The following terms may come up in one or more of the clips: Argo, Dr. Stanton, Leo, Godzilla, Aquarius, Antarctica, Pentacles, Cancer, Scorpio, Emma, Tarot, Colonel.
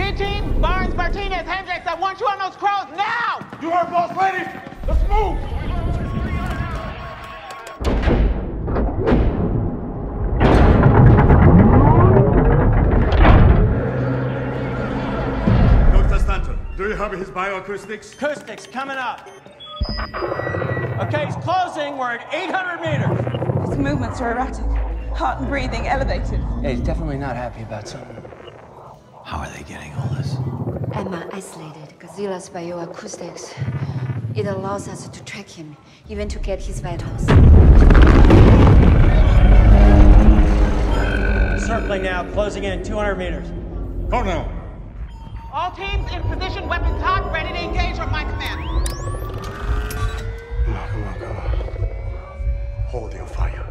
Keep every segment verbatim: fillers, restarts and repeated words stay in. G-Team, Barnes, Martinez, Hendricks, I want you on those crows now! You heard, boss lady! Let's move! Doctor Stanton, do you have his bioacoustics? Acoustics, coming up. Okay, he's closing. We're at eight hundred meters. His movements are erratic. Heart and breathing elevated. Yeah, he's definitely not happy about something. How are they getting all this? Emma isolated Godzilla's bioacoustics. It allows us to track him, even to get his vitals. Circling now, closing in two hundred meters. Colonel! All teams in position, weapons hot, ready to engage on my command. Come on, come on, come on. Hold your fire.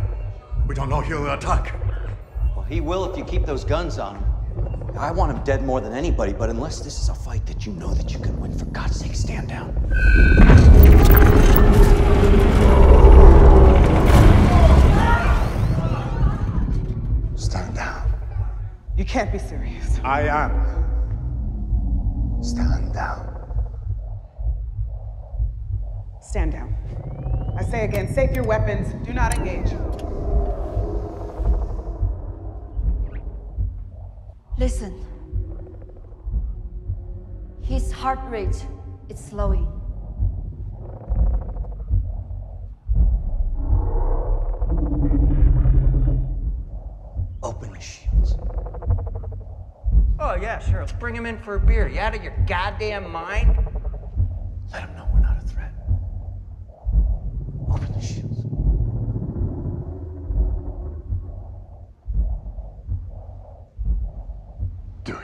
We don't know he'll attack. Well, he will if you keep those guns on him. I want him dead more than anybody, but unless this is a fight that you know that you can win, for God's sake, stand down. Stand down. You can't be serious. I am. Stand down. Stand down. I say again, safe your weapons. Do not engage. Listen. His heart rate is slowing. Open the shields. Oh, yeah, sure. Let's bring him in for a beer. You out of your goddamn mind? Let him know we're not a threat. Open the shields. Do it.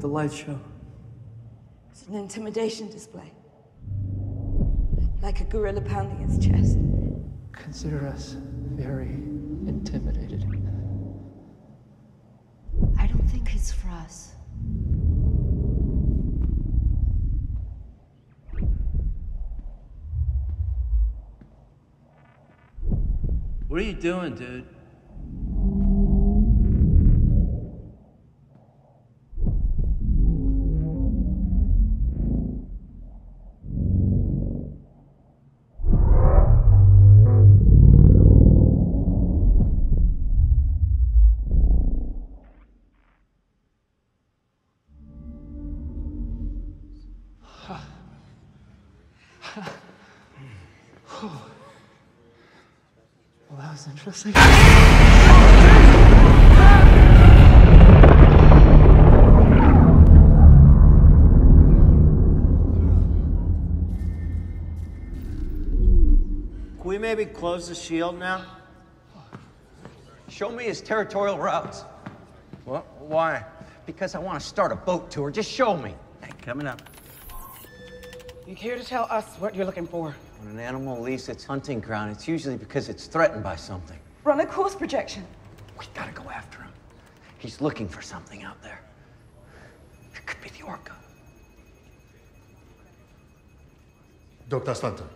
The light show. It's an intimidation display. Like a gorilla pounding its chest. Consider us very intimidated. I don't think it's for us. What are you doing, dude? Interesting. Can we maybe close the shield now? Show me his territorial routes. What? Why? Because I want to start a boat tour. Just show me. Hey, coming up. You're here to tell us what you're looking for. When an animal leaves its hunting ground, it's usually because it's threatened by something. Run a course projection. We gotta go after him. He's looking for something out there. It could be the orca. Doctor Stanton,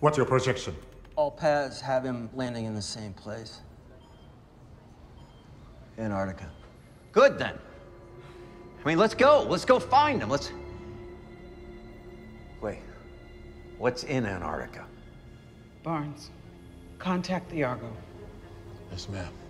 what's your projection? All paths have him landing in the same place. Antarctica. Good, then. I mean, let's go. Let's go find him. Let's... Wait. What's in Antarctica? Barnes, contact the Argo. Yes, ma'am.